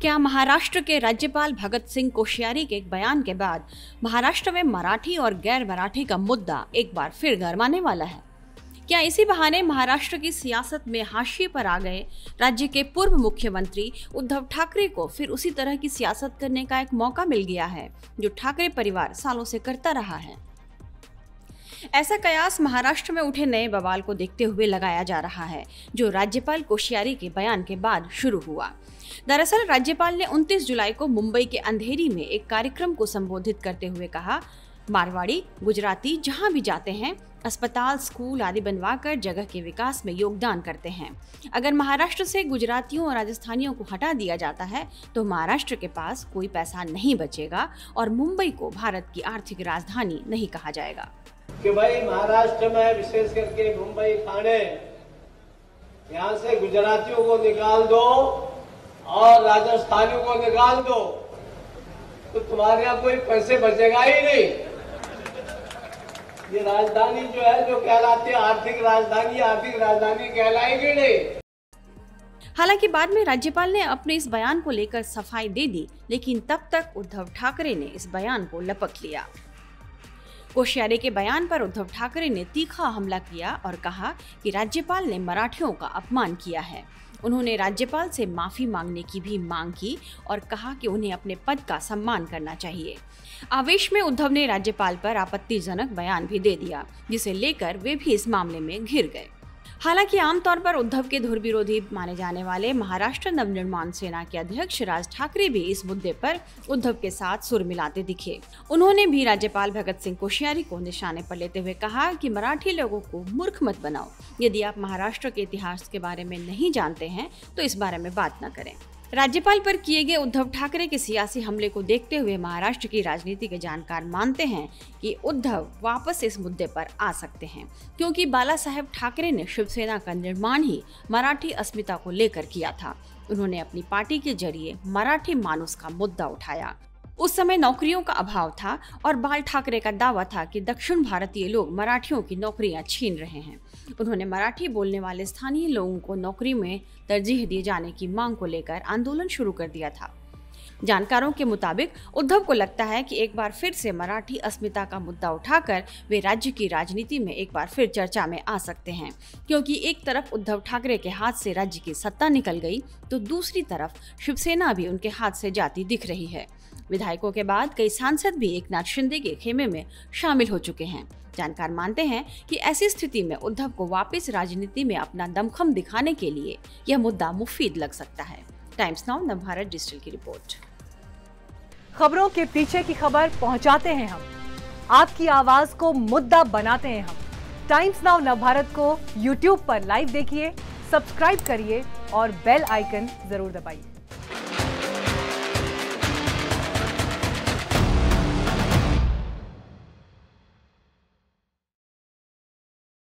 क्या महाराष्ट्र के राज्यपाल भगत सिंह कोश्यारी के एक बयान के बाद महाराष्ट्र में मराठी और गैर मराठी का मुद्दा एक बार फिर गरमाने वाला है? क्या इसी बहाने महाराष्ट्र की सियासत में हाशिए पर आ गए राज्य के पूर्व मुख्यमंत्री उद्धव ठाकरे को फिर उसी तरह की सियासत करने का एक मौका मिल गया है जो ठाकरे परिवार सालों से करता रहा है? ऐसा कयास महाराष्ट्र में उठे नए बवाल को देखते हुए लगाया जा रहा है जो राज्यपाल कोश्यारी के बयान के बाद शुरू हुआ। दरअसल राज्यपाल ने 29 जुलाई को मुंबई के अंधेरी में एक कार्यक्रम को संबोधित करते हुए कहा, मारवाड़ी गुजराती जहां भी जाते हैं अस्पताल स्कूल आदि बनवाकर जगह के विकास में योगदान करते हैं। अगर महाराष्ट्र से गुजरातियों और राजस्थानियों को हटा दिया जाता है तो महाराष्ट्र के पास कोई पैसा नहीं बचेगा और मुंबई को भारत की आर्थिक राजधानी नहीं कहा जाएगा। कि भाई महाराष्ट्र में विशेष करके मुंबई ठाणे यहाँ से गुजरातियों को निकाल दो और राजस्थानियों को निकाल दो तो तुम्हारे यहाँ कोई पैसे बचेगा ही नहीं। ये राजधानी जो है जो कहलाती है आर्थिक राजधानी कहलाएगी नहीं। हालांकि बाद में राज्यपाल ने अपने इस बयान को लेकर सफाई दे दी, लेकिन तब तक उद्धव ठाकरे ने इस बयान को लपक लिया। कोश्यारी के बयान पर उद्धव ठाकरे ने तीखा हमला किया और कहा कि राज्यपाल ने मराठियों का अपमान किया है। उन्होंने राज्यपाल से माफ़ी मांगने की भी मांग की और कहा कि उन्हें अपने पद का सम्मान करना चाहिए। आवेश में उद्धव ने राज्यपाल पर आपत्तिजनक बयान भी दे दिया, जिसे लेकर वे भी इस मामले में घिर गए। हालांकि आमतौर पर उद्धव के धुर विरोधी माने जाने वाले महाराष्ट्र नवनिर्माण सेना के अध्यक्ष राज ठाकरे भी इस मुद्दे पर उद्धव के साथ सुर मिलाते दिखे। उन्होंने भी राज्यपाल भगत सिंह कोश्यारी को निशाने पर लेते हुए कहा कि मराठी लोगों को मूर्ख मत बनाओ, यदि आप महाराष्ट्र के इतिहास के बारे में नहीं जानते हैं तो इस बारे में बात न करें। राज्यपाल पर किए गए उद्धव ठाकरे के सियासी हमले को देखते हुए महाराष्ट्र की राजनीति के जानकार मानते हैं कि उद्धव वापस इस मुद्दे पर आ सकते हैं, क्योंकि बाला साहेब ठाकरे ने शिवसेना का निर्माण ही मराठी अस्मिता को लेकर किया था। उन्होंने अपनी पार्टी के जरिए मराठी मानुस का मुद्दा उठाया। उस समय नौकरियों का अभाव था और बाल ठाकरे का दावा था कि दक्षिण भारतीय लोग मराठियों की नौकरियां छीन रहे हैं। उन्होंने मराठी बोलने वाले स्थानीय लोगों को नौकरी में तरजीह दिए जाने की मांग को लेकर आंदोलन शुरू कर दिया था। जानकारों के मुताबिक उद्धव को लगता है कि एक बार फिर से मराठी अस्मिता का मुद्दा उठाकर वे राज्य की राजनीति में एक बार फिर चर्चा में आ सकते हैं, क्योंकि एक तरफ उद्धव ठाकरे के हाथ से राज्य की सत्ता निकल गई तो दूसरी तरफ शिवसेना भी उनके हाथ से जाती दिख रही है। विधायकों के बाद कई सांसद भी एकनाथ शिंदे के खेमे में शामिल हो चुके हैं। जानकार मानते हैं कि ऐसी स्थिति में उद्धव को वापस राजनीति में अपना दमखम दिखाने के लिए यह मुद्दा मुफीद लग सकता है। टाइम्स नाउ नवभारत डिजिटल की रिपोर्ट। खबरों के पीछे की खबर पहुंचाते हैं हम, आपकी आवाज को मुद्दा बनाते हैं हम। टाइम्स नाउ नवभारत को यूट्यूब पर लाइव देखिए, सब्सक्राइब करिए और बेल आइकन जरूर दबाइए।